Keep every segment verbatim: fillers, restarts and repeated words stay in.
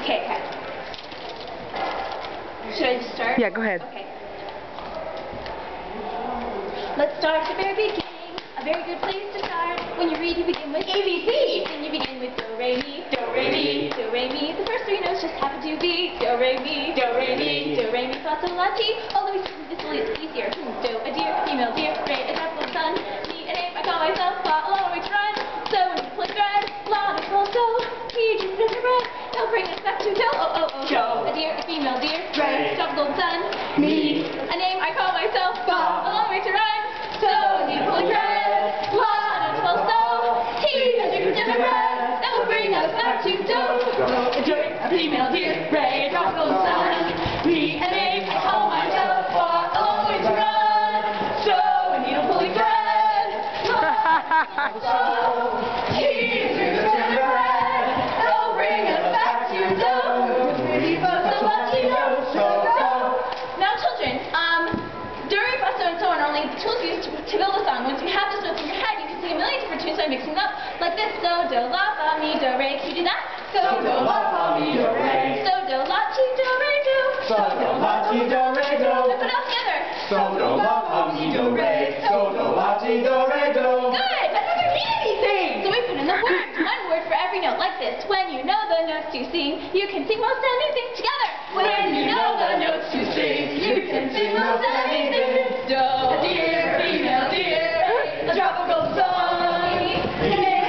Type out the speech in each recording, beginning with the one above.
Okay, okay. Should I just start? Yeah, go ahead. Okay. Let's start at the very beginning. A very good place to start. When you read, you begin with A B C. Then you begin with Do-Re-Mi, Do-Re-Mi, Do-Re-Mi. The first three notes just happen to be Do-Re-Mi, Do-Re-Mi, Do-Re-Mi, Fa, Sol, La, Ti. Although it's easier. Do, a deer, female deer, Re, a dapple sun. Me, an ape, I call myself Fa, a long way to run. So, when you play thread, La, there's also Ti, just as a red. They'll bring us back to Do, oh, oh, oh. Do, a deer, a female deer, Re, a dapple sun. Me, a name, I call myself Fa, a long way to run. So, you pull your breath, lot of twelve so, he has a different breath, that will bring us back to dough. A female deer, Ray, a tropical sun, me and Abe, I call myself far along with your run. So, when you don't pull your breath, lot of twelve so, he has a different breath, that will bring us back to dough. We both so much you know, so, so. Now children, um, during basso and so on are only the tools used to build a song. Once you have those notes in your head, you can sing a million different tunes by mixing them up. Like this, so, do, la, fa, mi, do, re, can you do that? So, do, la, fa, mi, do, re. So, do, la, ti, do, re, do. So, do, la, ti, do, re, do. And put it all together. So, do, la, fa, mi, do, re. So, do, la, ti, do, re, do. Good! That's not your easy thing! So we put in the word, one word for every note, like this. When you know the notes to sing, you can sing most anything together. When you know the notes to sing, you can sing most anything. Do, a deer, female deer, a tropical sun. Hey,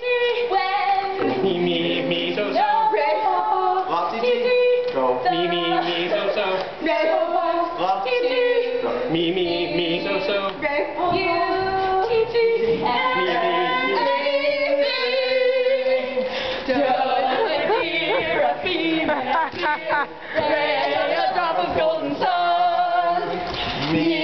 ti, we. Mi, mi, mi, so, so. Re, fa, fa, ti, ti. Go. Mi, mi, mi, so, so. Re, fa, fa, ti, ti. Go. Mi, mi, mi, so, so. Re, fa, fa, ti, ti. Mi, mi, mi. Do, a deer, a female deer. Re, a drop of golden sun. Mi.